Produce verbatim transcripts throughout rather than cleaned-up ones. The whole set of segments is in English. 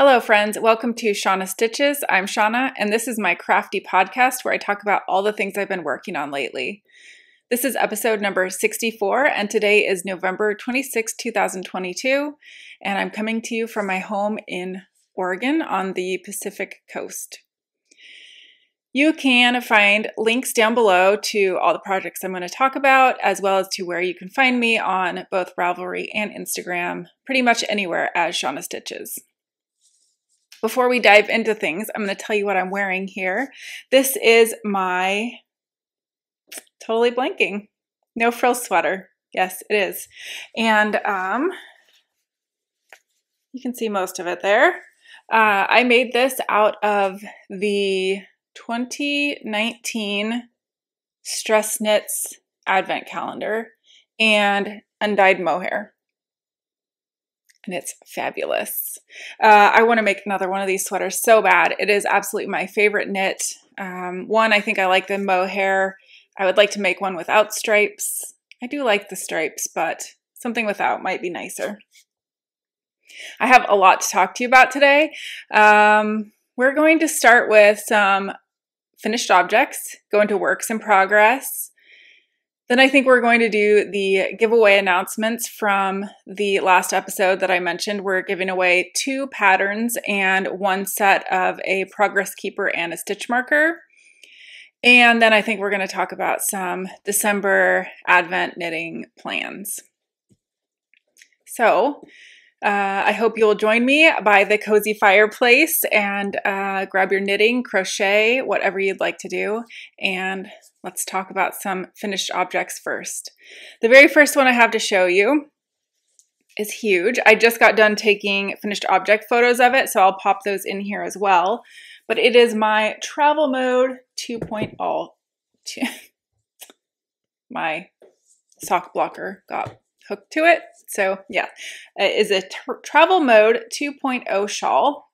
Hello friends, welcome to Shauna Stitches. I'm Shauna and this is my crafty podcast where I talk about all the things I've been working on lately. This is episode number sixty-four and today is November twenty-sixth, two thousand twenty-two and I'm coming to you from my home in Oregon on the Pacific coast. You can find links down below to all the projects I'm going to talk about, as well as to where you can find me on both Ravelry and Instagram, pretty much anywhere as Shauna Stitches. Before we dive into things, I'm going to tell you what I'm wearing here. This is my totally blanking no frill sweater. Yes, it is. And um, you can see most of it there. Uh, I made this out of the twenty nineteen Stress Knits Advent Calendar and Undyed Mohair. And it's fabulous. Uh, I want to make another one of these sweaters so bad. It is absolutely my favorite knit. Um, one, I think I like the mohair. I would like to make one without stripes. I do like the stripes, but something without might be nicer. I have a lot to talk to you about today. Um, we're going to start with some finished objects, go into works in progress. Then I think we're going to do the giveaway announcements from the last episode that I mentioned. We're giving away two patterns and one set of a progress keeper and a stitch marker. And then I think we're going to talk about some December Advent knitting plans. So uh, I hope you'll join me by the cozy fireplace and uh, grab your knitting, crochet, whatever you'd like to do, and let's talk about some finished objects first. The very first one I have to show you is huge. I just got done taking finished object photos of it, so I'll pop those in here as well. But it is my Travel Mode two point oh. My sock blocker got hooked to it. So yeah, it is a tra- Travel Mode two point oh shawl.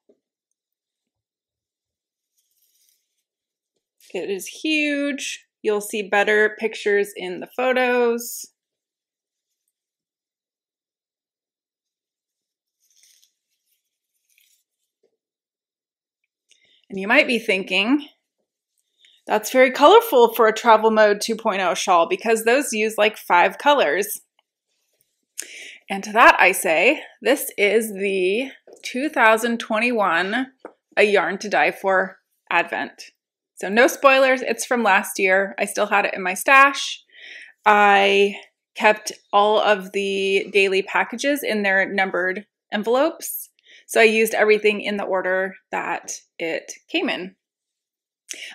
It is huge. You'll see better pictures in the photos. And you might be thinking, that's very colorful for a Travel Mode two point oh shawl because those use like five colors. And to that I say, this is the two thousand twenty-one A Yarn to Dye for Advent. So no spoilers, it's from last year. I still had it in my stash. I kept all of the daily packages in their numbered envelopes. So I used everything in the order that it came in.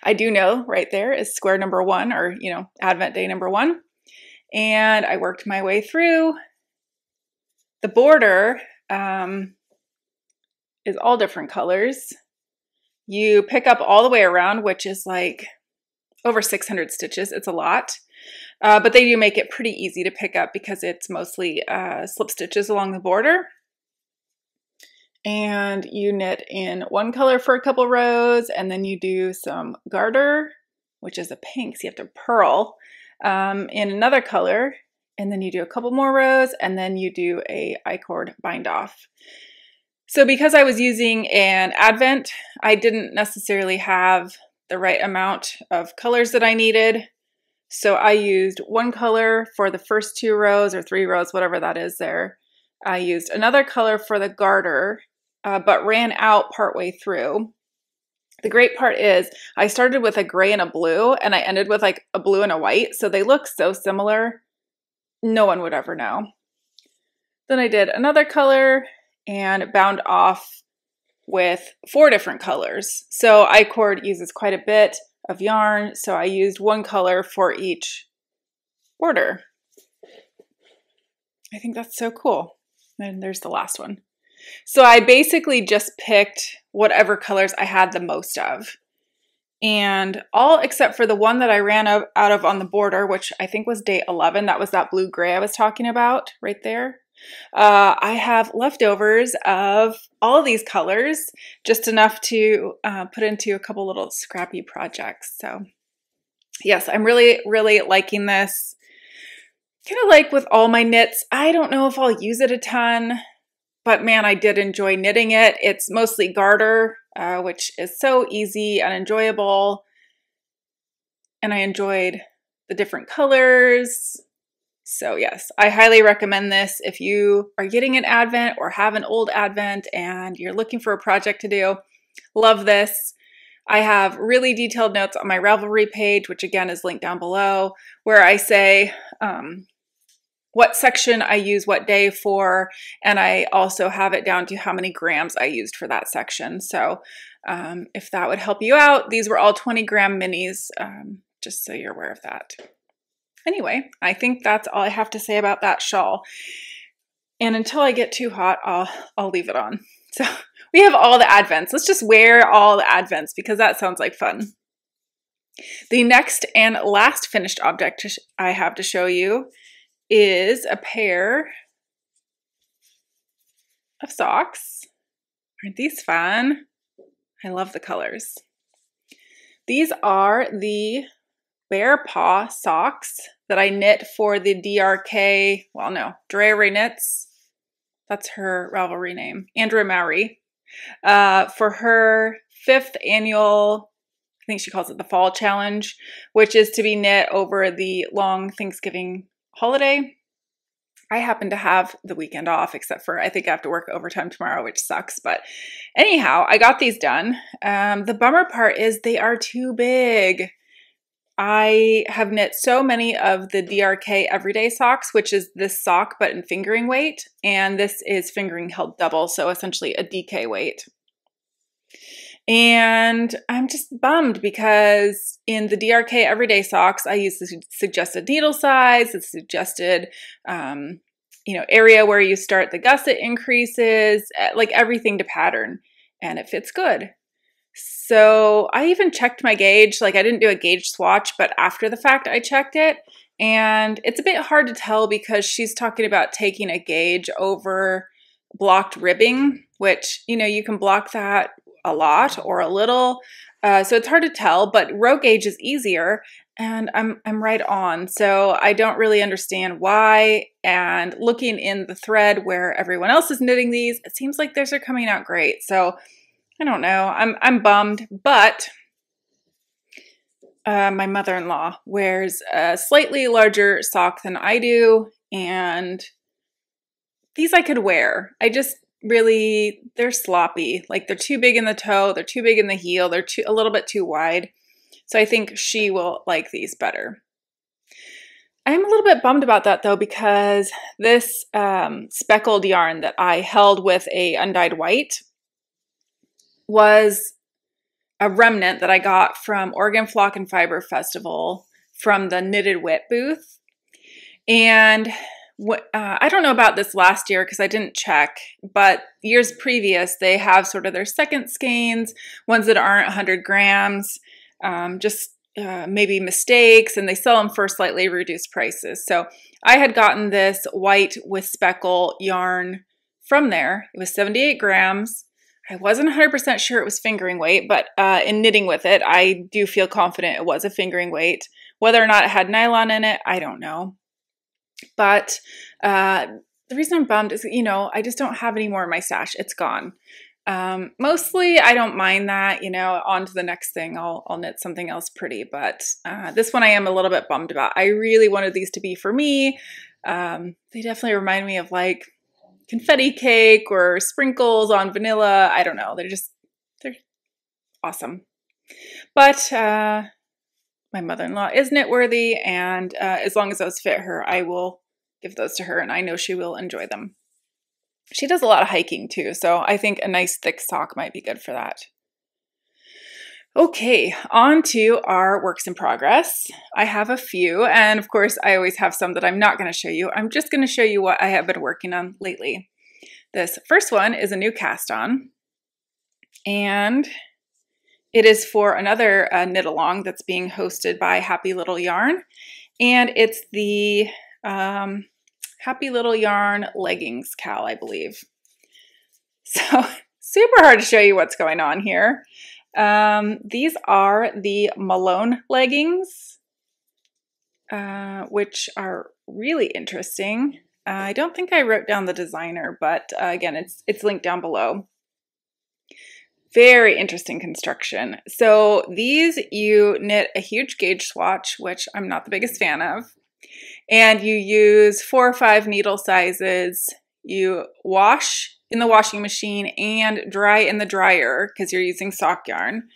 I do know right there is square number one, or you know, Advent day number one. And I worked my way through. The border um, is all different colors. You pick up all the way around, which is like over six hundred stitches. It's a lot, uh, but they do make it pretty easy to pick up because it's mostly uh, slip stitches along the border. And you knit in one color for a couple rows, and then you do some garter, which is a pink, so you have to purl um, in another color, and then you do a couple more rows, and then you do a I-cord bind off. So because I was using an Advent, I didn't necessarily have the right amount of colors that I needed. So I used one color for the first two rows or three rows, whatever that is there. I used another color for the garter, uh, but ran out partway through. The great part is I started with a gray and a blue, and I ended with like a blue and a white. So they look so similar, no one would ever know. Then I did another color and bound off with four different colors. So I-cord uses quite a bit of yarn, so I used one color for each border. I think that's so cool. And there's the last one. So I basically just picked whatever colors I had the most of. And all except for the one that I ran out of on the border, which I think was day eleven. That was that blue-gray I was talking about right there. Uh, I have leftovers of all of these colors, just enough to uh, put into a couple little scrappy projects. So yes, I'm really, really liking this. Kind of like with all my knits, I don't know if I'll use it a ton. but man, I did enjoy knitting it. It's mostly garter, uh, which is so easy and enjoyable. And I enjoyed the different colors. So yes, I highly recommend this if you are getting an Advent or have an old Advent and you're looking for a project to do. Love this. I have really detailed notes on my Ravelry page, which again is linked down below, where I say um, what section I use what day for, and I also have it down to how many grams I used for that section. So um, if that would help you out, these were all twenty gram minis, um, just so you're aware of that. Anyway, I think that's all I have to say about that shawl. And until I get too hot, I'll, I'll leave it on. So we have all the Advents. Let's just wear all the Advents because that sounds like fun. The next and last finished object I have to show you is a pair of socks. Aren't these fun? I love the colors. These are the Bear Paw socks that I knit for the D R K, well no, DreaRayKnits. That's her Ravelry name, Andrea Mowry, uh, for her fifth annual, I think she calls it the Fall Challenge, which is to be knit over the long Thanksgiving holiday. I happen to have the weekend off, except for I think I have to work overtime tomorrow, which sucks. But anyhow, I got these done. Um, the bummer part is they are too big. I have knit so many of the D R K Everyday Socks, which is this sock but in fingering weight, and this is fingering held double, so essentially a D K weight. And I'm just bummed because in the D R K Everyday Socks, I use the suggested needle size, the suggested um, you know, area where you start the gusset increases, like everything to pattern, and it fits good. So I even checked my gauge, like I didn't do a gauge swatch, but after the fact I checked it, and it's a bit hard to tell because she's talking about taking a gauge over blocked ribbing, which, you know, you can block that a lot or a little, uh, so it's hard to tell, but row gauge is easier, and I'm, I'm right on, so I don't really understand why, and looking in the thread where everyone else is knitting these, it seems like theirs are coming out great, so I don't know. I'm I'm bummed, but uh, my mother-in-law wears a slightly larger sock than I do, and these I could wear. I just really, they're sloppy. Like they're too big in the toe, they're too big in the heel, they're too, a little bit too wide. So I think she will like these better. I'm a little bit bummed about that though, because this um, speckled yarn that I held with a undyed white was a remnant that I got from Oregon Flock and Fiber Festival from the Knitted Wit booth. And what, uh, I don't know about this last year because I didn't check, but years previous, they have sort of their second skeins, ones that aren't one hundred grams, um, just uh, maybe mistakes, and they sell them for slightly reduced prices. So I had gotten this white with speckle yarn from there. It was seventy-eight grams. I wasn't one hundred percent sure it was fingering weight, but uh, in knitting with it, I do feel confident it was a fingering weight. Whether or not it had nylon in it, I don't know. But uh, the reason I'm bummed is, you know, I just don't have any more in my stash. It's gone. Um, mostly, I don't mind that, you know, on to the next thing. I'll, I'll knit something else pretty, but uh, this one I am a little bit bummed about. I really wanted these to be for me. Um, they definitely remind me of like confetti cake or sprinkles on vanilla. I don't know. They're just, they're awesome. But uh, my mother-in-law is knitworthy, and uh, as long as those fit her, I will give those to her, and I know she will enjoy them. She does a lot of hiking too, so I think a nice thick sock might be good for that. Okay, on to our works in progress. I have a few, and of course I always have some that I'm not going to show you. I'm just going to show you what I have been working on lately. This first one is a new cast on, and it is for another uh, knit along that's being hosted by Happy Little Yarn, and it's the um, Happy Little Yarn Leggings Cowl, I believe. So super hard to show you what's going on here. Um, these are the Malone leggings, uh, which are really interesting. Uh, I don't think I wrote down the designer, but uh, again, it's it's linked down below. Very interesting construction. So these, you knit a huge gauge swatch, which I'm not the biggest fan of, and you use four or five needle sizes. You wash in the washing machine and dry in the dryer because you're using sock yarn,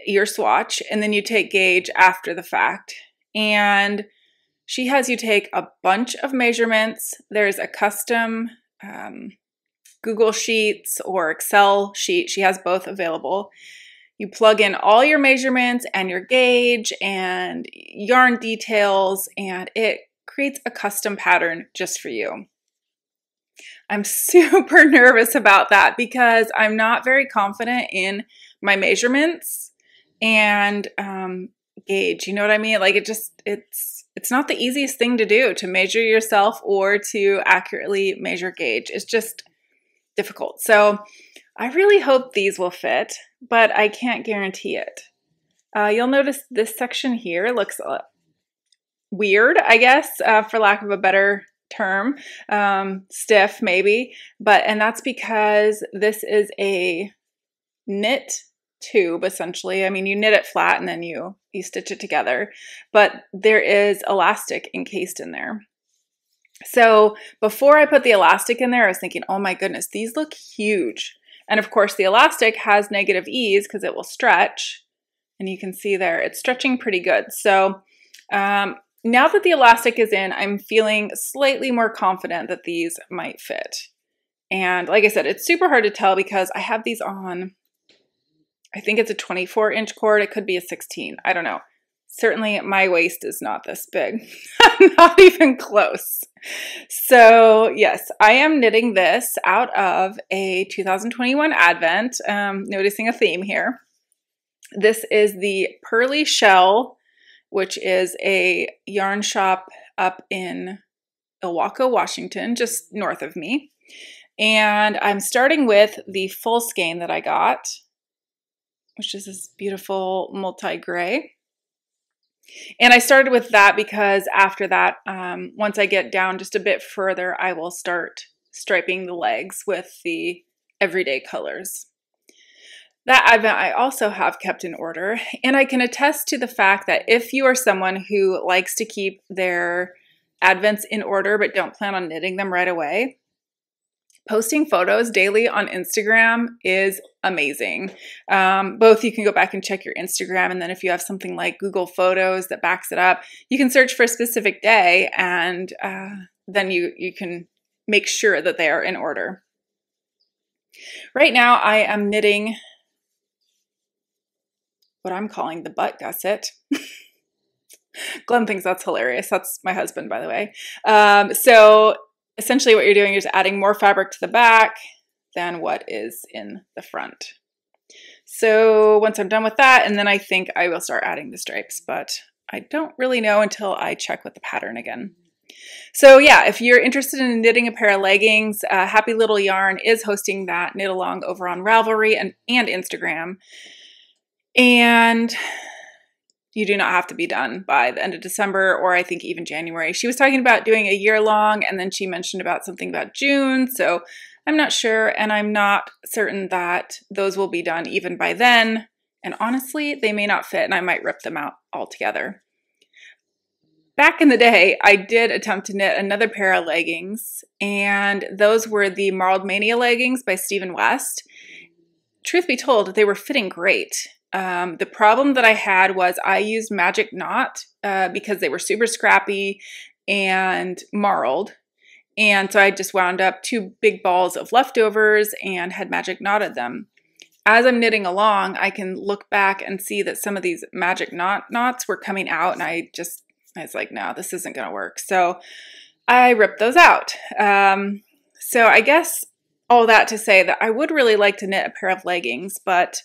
your swatch, and then you take gauge after the fact. And she has you take a bunch of measurements. There's a custom um, Google Sheets or Excel sheet. She has both available. You plug in all your measurements and your gauge and yarn details, and it creates a custom pattern just for you. I'm super nervous about that because I'm not very confident in my measurements and um, gauge. You know what I mean? Like it just, it's, it's not the easiest thing to do, to measure yourself or to accurately measure gauge. It's just difficult. So I really hope these will fit, but I can't guarantee it. Uh, you'll notice this section here looks uh, weird, I guess, uh, for lack of a better term, um, stiff maybe, but, and that's because this is a knit tube essentially. I mean, you knit it flat and then you, you stitch it together, but there is elastic encased in there. So before I put the elastic in there, I was thinking, oh my goodness, these look huge. And of course the elastic has negative ease because it will stretch, and you can see there, it's stretching pretty good. So, um, now that the elastic is in, I'm feeling slightly more confident that these might fit. And like I said, it's super hard to tell because I have these on, I think it's a twenty-four inch cord. It could be a sixteen. I don't know. Certainly my waist is not this big. I'm not even close. So yes, I am knitting this out of a two thousand twenty-one Advent. Um, noticing a theme here. This is the Purly Shell, which is a yarn shop up in Ilwaukee, Washington, just north of me. And I'm starting with the full skein that I got, which is this beautiful multi-gray. And I started with that because after that, um, once I get down just a bit further, I will start striping the legs with the everyday colors. That Advent I also have kept in order, and I can attest to the fact that if you are someone who likes to keep their Advents in order but don't plan on knitting them right away, posting photos daily on Instagram is amazing. Um, both you can go back and check your Instagram, and then if you have something like Google Photos that backs it up, you can search for a specific day, and uh, then you, you can make sure that they are in order. Right now I am knitting what I'm calling the butt gusset. Glenn thinks that's hilarious. That's my husband, by the way. Um, so essentially what you're doing is adding more fabric to the back than what is in the front. So once I'm done with that, and then I think I will start adding the stripes, but I don't really know until I check with the pattern again. So yeah, if you're interested in knitting a pair of leggings, uh, Happy Little Yarn is hosting that knit along over on Ravelry and, and Instagram. And you do not have to be done by the end of December, or I think even January. She was talking about doing a year long, and then she mentioned about something about June. So I'm not sure, and I'm not certain that those will be done even by then. And honestly, they may not fit, and I might rip them out altogether. Back in the day, I did attempt to knit another pair of leggings, and those were the Marled Mania leggings by Stephen West. Truth be told, they were fitting great. Um, the problem that I had was I used Magic Knot uh, because they were super scrappy and marled. And so I just wound up two big balls of leftovers and had Magic Knotted them. As I'm knitting along, I can look back and see that some of these Magic Knot knots were coming out, and I just, I was like, no, this isn't going to work. So I ripped those out. Um, so I guess all that to say that I would really like to knit a pair of leggings, but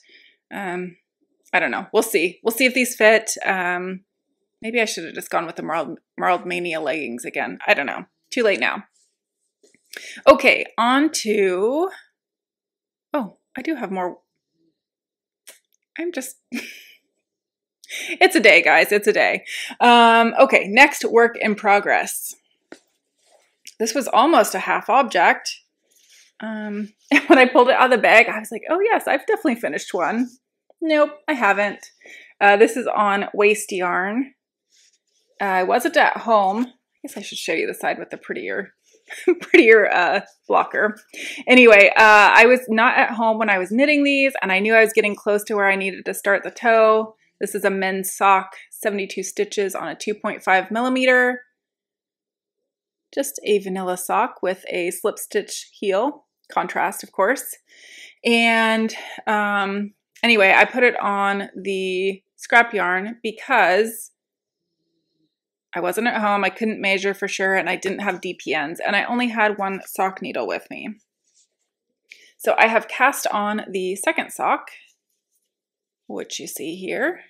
um, I don't know. We'll see. We'll see if these fit. Um, maybe I should have just gone with the Marled, Marled Mania leggings again. I don't know. Too late now. Okay, on to... Oh, I do have more. I'm just... It's a day, guys. It's a day. Um, okay, next, work in progress. This was almost a half object. Um, and when I pulled it out of the bag, I was like, oh yes, I've definitely finished one. Nope, I haven't. Uh, this is on waste yarn. Uh, I wasn't at home. I guess I should show you the side with the prettier, prettier uh, blocker. Anyway, uh, I was not at home when I was knitting these, and I knew I was getting close to where I needed to start the toe. This is a men's sock, seventy-two stitches on a two point five millimeter. Just a vanilla sock with a slip stitch heel, contrast of course. And um, anyway, I put it on the scrap yarn because I wasn't at home, I couldn't measure for sure, and I didn't have D P Ns, and I only had one sock needle with me. So I have cast on the second sock, which you see here.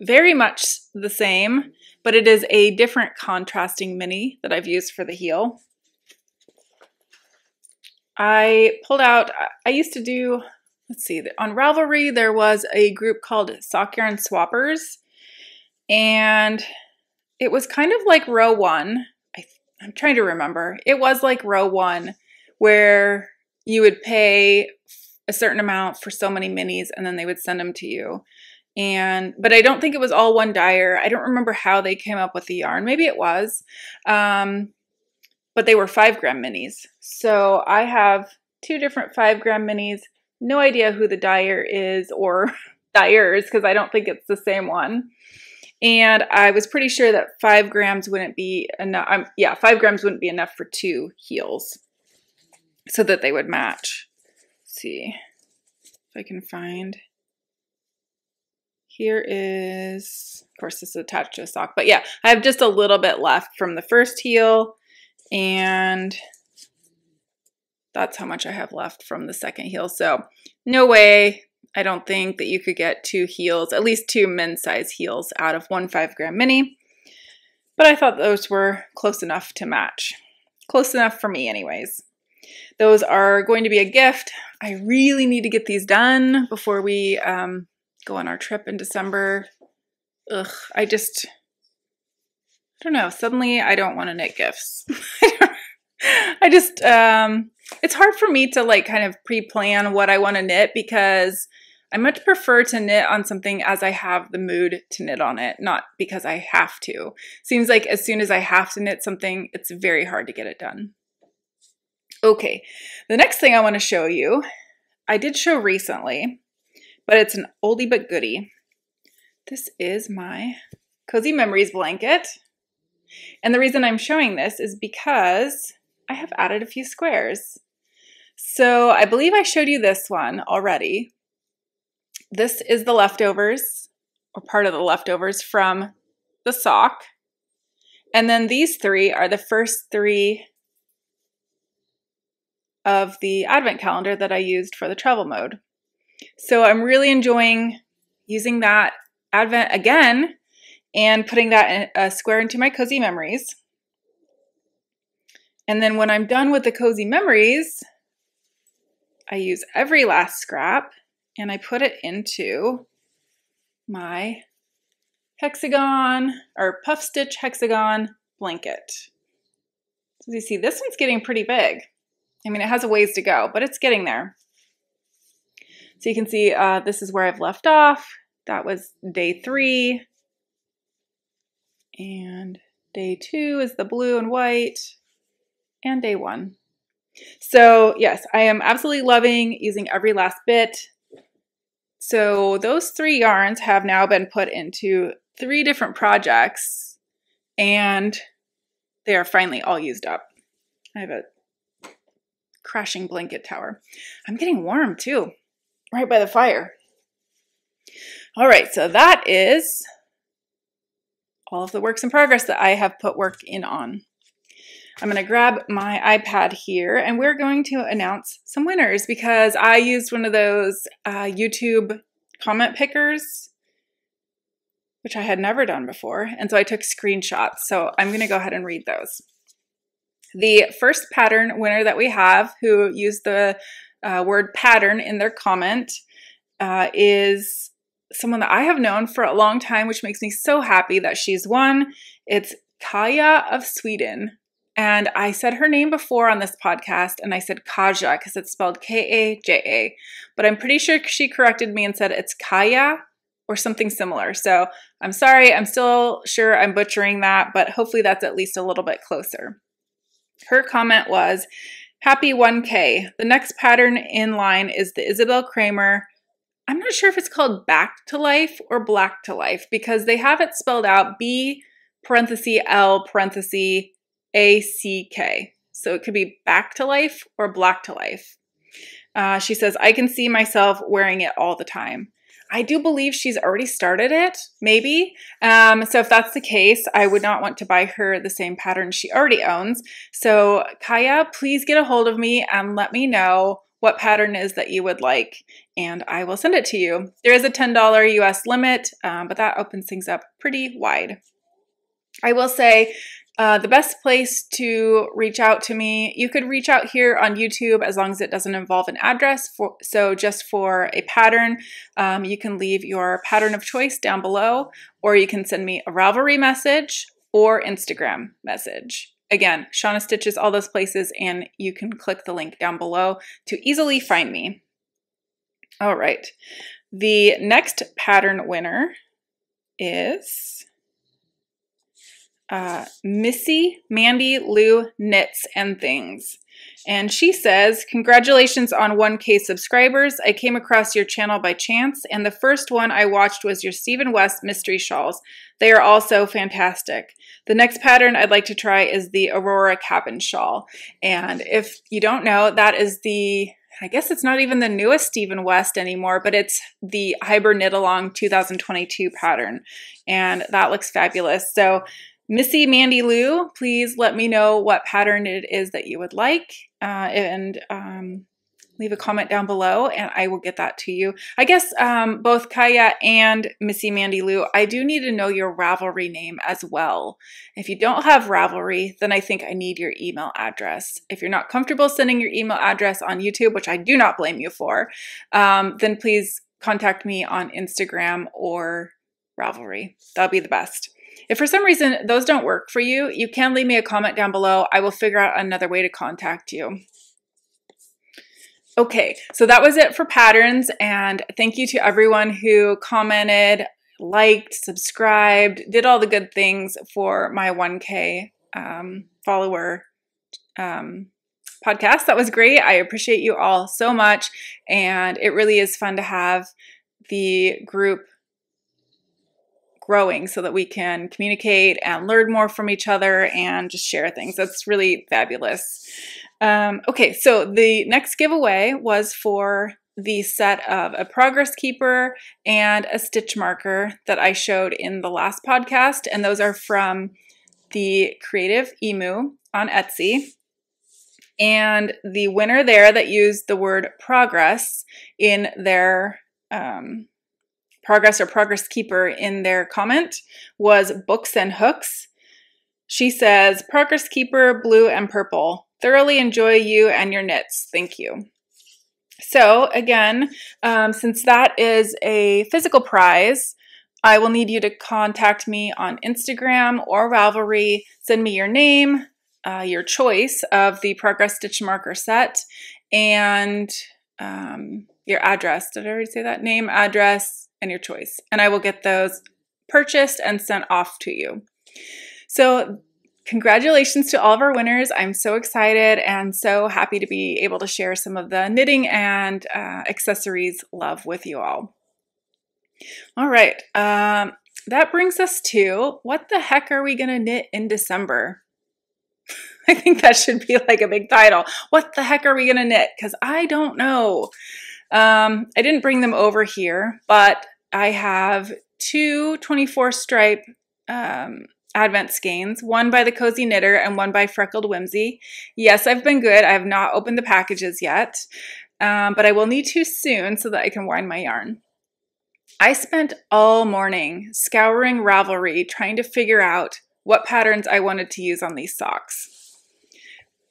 Very much the same, but it is a different contrasting mini that I've used for the heel. I pulled out, I used to do, let's see, on Ravelry there was a group called Sock Yarn Swappers, and it was kind of like row one. I, I'm trying to remember. It was like row one where you would pay a certain amount for so many minis and then they would send them to you. And, but I don't think it was all one dyer. I don't remember how they came up with the yarn. Maybe it was, um, but they were five gram minis. So I have two different five gram minis. No idea who the dyer is or dyers, because I don't think it's the same one. And I was pretty sure that five grams wouldn't be enough. Um, yeah, five grams wouldn't be enough for two heels so that they would match. Let's see if I can find. Here is, of course, this is attached to a sock, but yeah, I have just a little bit left from the first heel, and that's how much I have left from the second heel. So no way, I don't think that you could get two heels, at least two men's size heels out of one five gram mini, but I thought those were close enough to match. Close enough for me anyways. Those are going to be a gift. I really need to get these done before we, um, go on our trip in December. Ugh, I just, I don't know. Suddenly I don't want to knit gifts. I just, um, it's hard for me to like kind of pre-plan what I want to knit because I much prefer to knit on something as I have the mood to knit on it, not because I have to. Seems like as soon as I have to knit something, it's very hard to get it done. Okay, the next thing I want to show you, I did show recently, but it's an oldie but goodie. This is my Cozy Memories blanket. And the reason I'm showing this is because I have added a few squares. So I believe I showed you this one already. This is the leftovers, or part of the leftovers from the sock. And then these three are the first three of the advent calendar that I used for the travel mode. So I'm really enjoying using that advent again and putting that in a square into my Cozy Memories. And then when I'm done with the Cozy Memories, I use every last scrap and I put it into my hexagon or puff stitch hexagon blanket. So you see, this one's getting pretty big. I mean, it has a ways to go, but it's getting there. So you can see uh, this is where I've left off. That was day three. And day two is the blue and white. And day one. So yes, I am absolutely loving using every last bit. So those three yarns have now been put into three different projects. And they are finally all used up. I have a crashing blanket tower. I'm getting warm too. Right by the fire. All right, so that is all of the works in progress that I have put work in on. I'm going to grab my iPad here and we're going to announce some winners because I used one of those uh, YouTube comment pickers, which I had never done before. And so I took screenshots. So I'm going to go ahead and read those. The first pattern winner that we have who used the Uh, word pattern in their comment uh, is someone that I have known for a long time, which makes me so happy that she's won. It's Kaja of Sweden. And I said her name before on this podcast, and I said Kaja because it's spelled K A J A. But I'm pretty sure she corrected me and said it's Kaja or something similar. So I'm sorry. I'm still sure I'm butchering that, but hopefully that's at least a little bit closer. Her comment was, happy one K. The next pattern in line is the Isabel Kramer. I'm not sure if it's called Back to Life or Black to Life because they have it spelled out B parenthesis L parenthesis A C K. So it could be Back to Life or Black to Life. Uh, she says, I can see myself wearing it all the time. I do believe she's already started it, maybe. Um, so if that's the case, I would not want to buy her the same pattern she already owns. So Kaja, please get a hold of me and let me know what pattern is that you would like, and I will send it to you. There is a ten dollar U S limit, um, but that opens things up pretty wide. I will say, Uh, the best place to reach out to me, you could reach out here on YouTube as long as it doesn't involve an address. For, so just for a pattern, um, you can leave your pattern of choice down below, or you can send me a Ravelry message or Instagram message. Again, Shauna Stitches, all those places, and you can click the link down below to easily find me. All right. The next pattern winner is... Uh, Missy Mandy Lou Knits and Things. And she says, congratulations on one K subscribers. I came across your channel by chance, and the first one I watched was your Stephen West mystery shawls. They are also fantastic. The next pattern I'd like to try is the Aurora Cabin Shawl. And if you don't know, that is the, I guess it's not even the newest Stephen West anymore, but it's the Hiber Knit Along twenty twenty-two pattern. And that looks fabulous. So Missy Mandy Lou, please let me know what pattern it is that you would like, uh, and um, leave a comment down below and I will get that to you. I guess um, both Kaja and Missy Mandy Lou, I do need to know your Ravelry name as well. If you don't have Ravelry, then I think I need your email address. If you're not comfortable sending your email address on YouTube, which I do not blame you for, um, then please contact me on Instagram or Ravelry. That'll be the best. If for some reason those don't work for you, you can leave me a comment down below. I will figure out another way to contact you. Okay, so that was it for patterns, and thank you to everyone who commented, liked, subscribed, did all the good things for my one K um, follower um, podcast. That was great. I appreciate you all so much, and it really is fun to have the group growing so that we can communicate and learn more from each other and just share things. That's really fabulous. Um, okay, so the next giveaway was for the set of a progress keeper and a stitch marker that I showed in the last podcast, and those are from the Creative Emu on Etsy. And the winner there that used the word progress in their um, progress or progress keeper in their comment was Books and Hooks. She says, progress keeper, blue and purple. Thoroughly enjoy you and your knits. Thank you. So again, um, since that is a physical prize, I will need you to contact me on Instagram or Ravelry. Send me your name, uh, your choice of the progress stitch marker set, and um, your address. Did I already say that? Name, address, and your choice, and I will get those purchased and sent off to you. So congratulations to all of our winners. I'm so excited and so happy to be able to share some of the knitting and uh, accessories love with you all. All right, um, that brings us to what the heck are we gonna knit in December? I think that should be like a big title. What the heck are we gonna knit? Because I don't know. Um, I didn't bring them over here, but I have two twenty-four stripe um, Advent skeins, one by The Cozy Knitter and one by Freckled Whimsy. Yes, I've been good. I have not opened the packages yet, um, but I will need to soon so that I can wind my yarn. I spent all morning scouring Ravelry trying to figure out what patterns I wanted to use on these socks.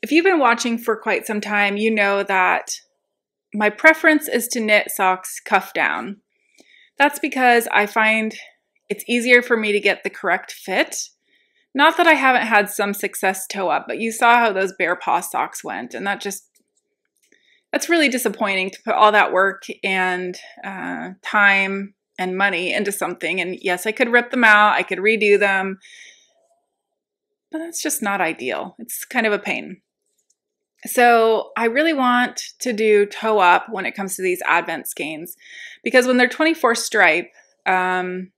If you've been watching for quite some time, you know that my preference is to knit socks cuff down. That's because I find it's easier for me to get the correct fit Not that I haven't had some success toe up, but you saw how those bare paw socks went, and that just, that's really disappointing to put all that work and uh, time and money into something. And yes, I could rip them out, I could redo them, but that's just not ideal. It's kind of a pain. So I really want to do toe up when it comes to these Advent skeins, because when they're twenty-four stripe, um,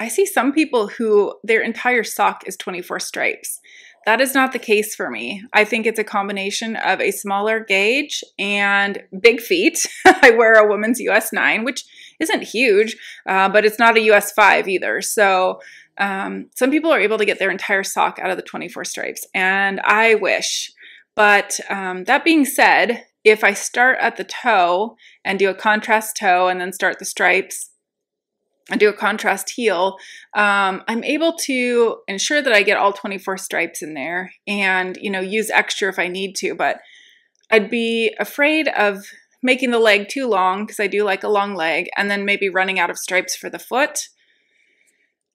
I see some people who their entire sock is twenty-four stripes. That is not the case for me. I think it's a combination of a smaller gauge and big feet. I wear a woman's U S nine, which isn't huge, uh, but it's not a U S five either. So um, some people are able to get their entire sock out of the twenty-four stripes, and I wish. But um, that being said, if I start at the toe and do a contrast toe and then start the stripes and do a contrast heel, um, I'm able to ensure that I get all twenty-four stripes in there and, you know, use extra if I need to. But I'd be afraid of making the leg too long, because I do like a long leg, and then maybe running out of stripes for the foot.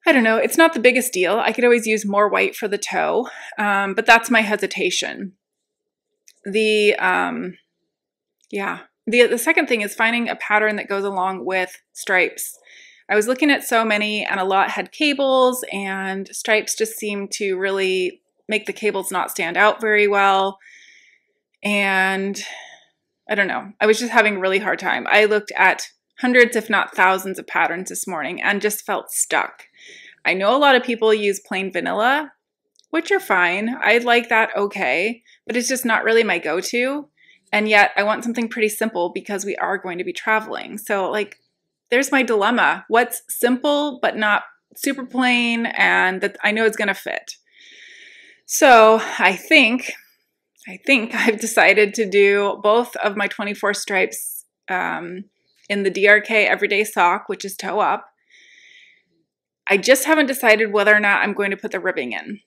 I don't know. It's not the biggest deal. I could always use more white for the toe, um, but that's my hesitation. The, um, yeah, the, the second thing is finding a pattern that goes along with stripes. I was looking at so many, and a lot had cables, and stripes just seemed to really make the cables not stand out very well. And I don't know, I was just having a really hard time. I looked at hundreds, if not thousands of patterns this morning and just felt stuck. I know a lot of people use plain vanilla, which are fine. I like that okay, but it's just not really my go-to. And yet I want something pretty simple because we are going to be traveling. So like, there's my dilemma. What's simple but not super plain and that I know it's gonna fit? So I think, I think I've decided to do both of my twenty-four stripes um, in the D R K Everyday Sock, which is toe up. I just haven't decided whether or not I'm going to put the ribbing in.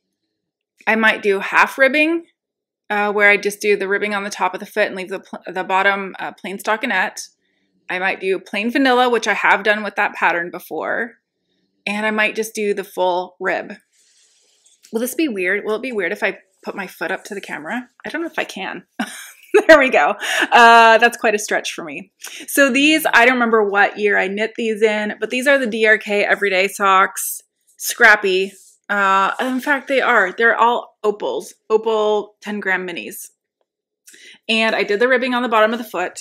I might do half ribbing, uh, where I just do the ribbing on the top of the foot and leave the, the bottom uh, plain stockinette. I might do plain vanilla, which I have done with that pattern before. And I might just do the full rib. Will this be weird? Will it be weird if I put my foot up to the camera? I don't know if I can. There we go. Uh, that's quite a stretch for me. So these, I don't remember what year I knit these in, but these are the D R K Everyday Socks, scrappy. Uh, in fact, they are. They're all opals, opal ten gram minis. And I did the ribbing on the bottom of the foot.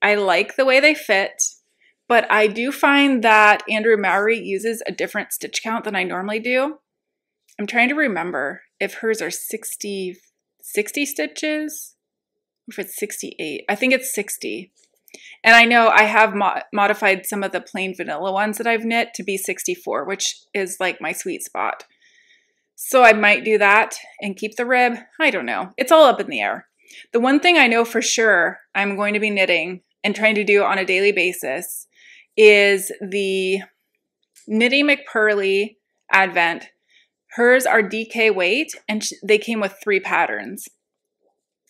I like the way they fit, but I do find that Andrea Mowry uses a different stitch count than I normally do. I'm trying to remember if hers are sixty, sixty stitches, or if it's sixty-eight. I think it's sixty. And I know I have mo modified some of the plain vanilla ones that I've knit to be sixty-four, which is like my sweet spot. So I might do that and keep the rib. I don't know. It's all up in the air. The one thing I know for sure I'm going to be knitting and trying to do on a daily basis is the Knitty McPurly Advent. Hers are D K weight, and they came with three patterns.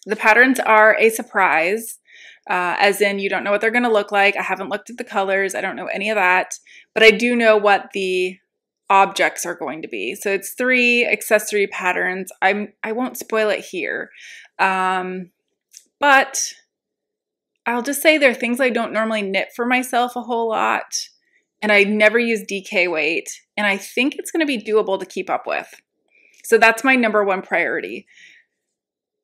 The patterns are a surprise. Uh, as in, you don't know what they're going to look like. I haven't looked at the colors. I don't know any of that. But I do know what the objects are going to be. So it's three accessory patterns. I'm, I won't spoil it here. Um, but I'll just say they're things I don't normally knit for myself a whole lot. And I never use D K weight. And I think it's going to be doable to keep up with. So that's my number one priority.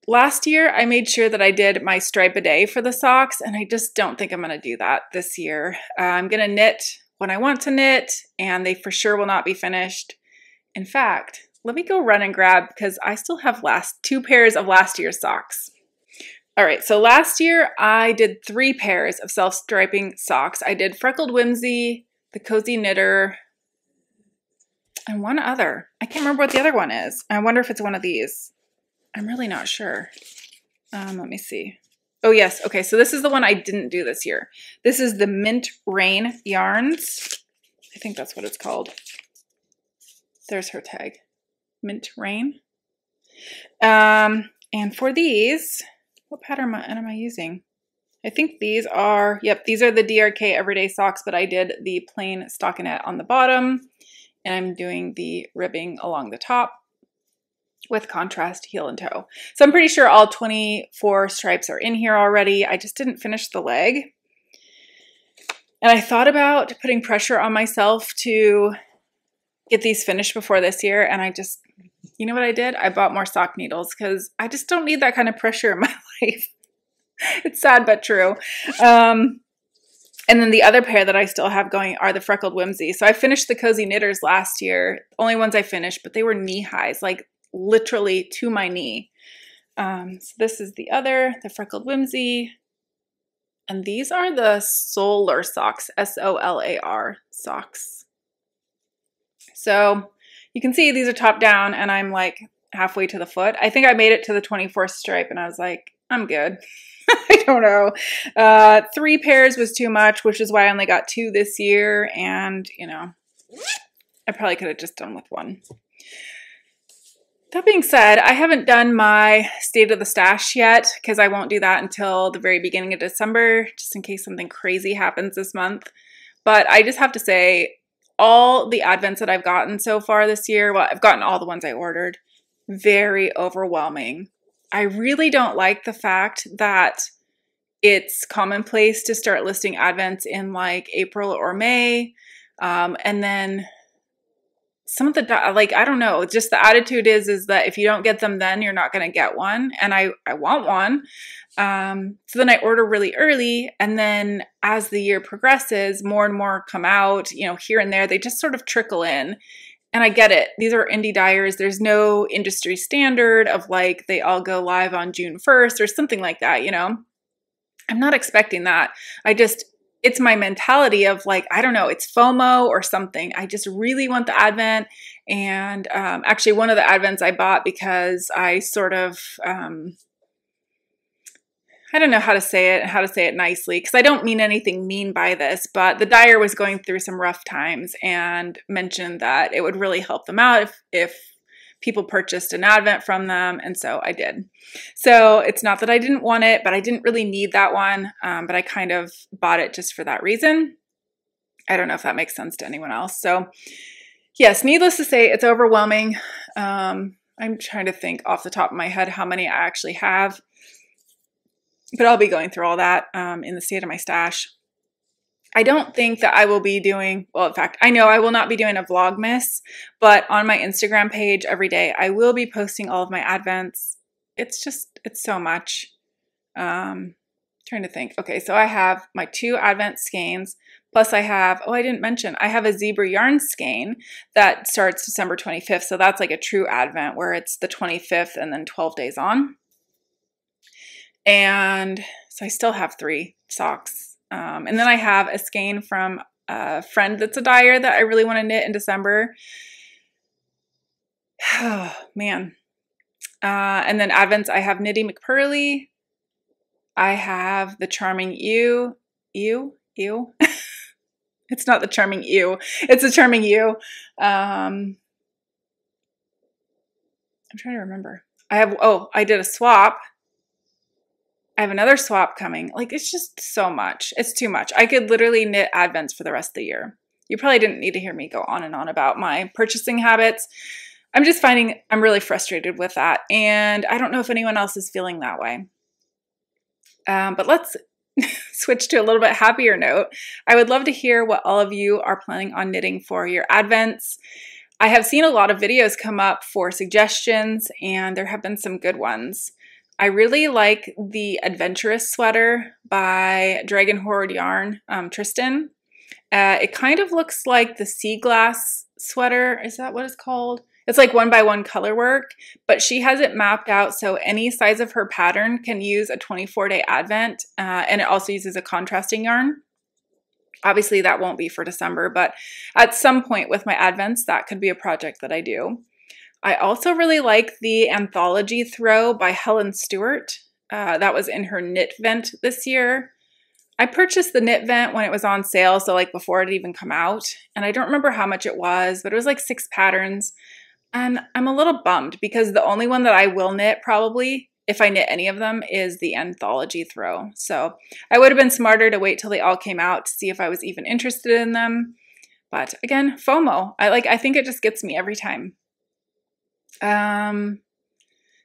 Last year, I made sure that I did my stripe a day for the socks, and I just don't think I'm going to do that this year. Uh, I'm going to knit when I want to knit, and they for sure will not be finished. In fact, let me go run and grab, because I still have last two pairs of last year's socks. All right, so last year, I did three pairs of self-striping socks. I did Freckled Whimsy, The Cozy Knitter, and one other. I can't remember what the other one is. I wonder if it's one of these. I'm really not sure. Um, let me see. Oh, yes. Okay, so this is the one I didn't do this year. This is the Mint Rain Yarns. I think that's what it's called. There's her tag. Mint Rain. Um, and for these, what pattern am I using? I think these are, yep, these are the D R K Everyday Socks, but I did the plain stockinette on the bottom, and I'm doing the ribbing along the top. with contrast heel and toe. So I'm pretty sure all twenty-four stripes are in here already. I just didn't finish the leg. And I thought about putting pressure on myself to get these finished before this year, and I just, you know what I did? I bought more sock needles because I just don't need that kind of pressure in my life. It's sad but true. Um, and then the other pair that I still have going are the Freckled Whimsy. So I finished the Cozy Knitters last year, only ones I finished, but they were knee highs, like literally to my knee. Um, so this is the other, the Freckled Whimsy. And these are the Solar socks, S O L A R socks. So you can see these are top down and I'm like halfway to the foot. I think I made it to the twenty-fourth stripe and I was like, I'm good. I don't know. Uh, three pairs was too much, which is why I only got two this year. And, you know, I probably could have just done with one. That being said, I haven't done my State of the Stash yet because I won't do that until the very beginning of December, just in case something crazy happens this month. But I just have to say, all the Advents that I've gotten so far this year, well, I've gotten all the ones I ordered, very overwhelming. I really don't like the fact that it's commonplace to start listing Advents in like April or May, um, and then some of the, like, I don't know, just the attitude is, is that if you don't get them then, you're not going to get one. And I, I want one. Um, so then I order really early. And then as the year progresses, more and more come out, you know, here and there, they just sort of trickle in. And I get it. These are indie dyers. There's no industry standard of like, they all go live on June first or something like that, you know. I'm not expecting that. I just... It's my mentality of like, I don't know, it's FOMO or something. I just really want the Advent. And um, actually one of the Advents I bought because I sort of, um, I don't know how to say it and how to say it nicely because I don't mean anything mean by this, but the dyer was going through some rough times and mentioned that it would really help them out if, if people purchased an Advent from them, and so I did. So it's not that I didn't want it, but I didn't really need that one, um, but I kind of bought it just for that reason. I don't know if that makes sense to anyone else. So yes, needless to say, it's overwhelming. Um, I'm trying to think off the top of my head how many I actually have, but I'll be going through all that um, in the state of my stash. I don't think that I will be doing, well, in fact, I know I will not be doing a Vlogmas, but on my Instagram page every day, I will be posting all of my Advents. It's just, it's so much. Um, trying to think. Okay, so I have my two Advent skeins, plus I have, oh, I didn't mention, I have a zebra yarn skein that starts December twenty-fifth. So that's like a true Advent where it's the twenty-fifth and then twelve days on. And so I still have three socks. Um, and then I have a skein from a friend that's a dyer that I really want to knit in December. Oh, man. Uh, and then Advents, I have Knitty McPurly. I have the Charming Ew. Ew? Ew? It's not the Charming Ew. It's the Charming Ew. Um, I'm trying to remember. I have, oh, I did a swap. I have another swap coming. Like, it's just so much. It's too much. I could literally knit Advents for the rest of the year. You probably didn't need to hear me go on and on about my purchasing habits. I'm just finding I'm really frustrated with that. And I don't know if anyone else is feeling that way. Um, but let's switch to a little bit happier note. I would love to hear what all of you are planning on knitting for your Advents. I have seen a lot of videos come up for suggestions, and there have been some good ones. I really like the Adventurous Sweater by Dragon Horde Yarn, um, Tristan. Uh, it kind of looks like the Sea Glass sweater. Is that what it's called? It's like one by one color work, but she has it mapped out so any size of her pattern can use a twenty-four day Advent, uh, and it also uses a contrasting yarn. Obviously, that won't be for December, but at some point with my Advents, that could be a project that I do. I also really like the Anthology Throw by Helen Stewart. Uh, that was in her Knit Vent this year. I purchased the Knit Vent when it was on sale, so like before it had even come out. And I don't remember how much it was, but it was like six patterns. And I'm a little bummed because the only one that I will knit probably, if I knit any of them, is the Anthology Throw. So I would have been smarter to wait till they all came out to see if I was even interested in them. But again, FOMO. I like. I think it just gets me every time. Um,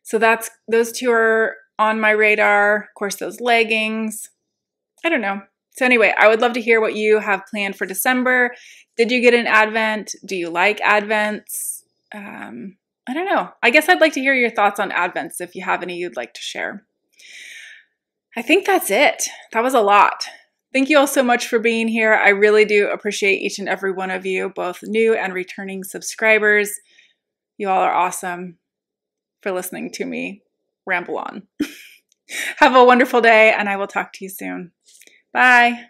So that's, those two are on my radar. Of course, those leggings. I don't know. So anyway, I would love to hear what you have planned for December. Did you get an Advent? Do you like Advents? Um, I don't know. I guess I'd like to hear your thoughts on Advents if you have any you'd like to share. I think that's it. That was a lot. Thank you all so much for being here. I really do appreciate each and every one of you, both new and returning subscribers. You all are awesome for listening to me ramble on. Have a wonderful day, and I will talk to you soon. Bye.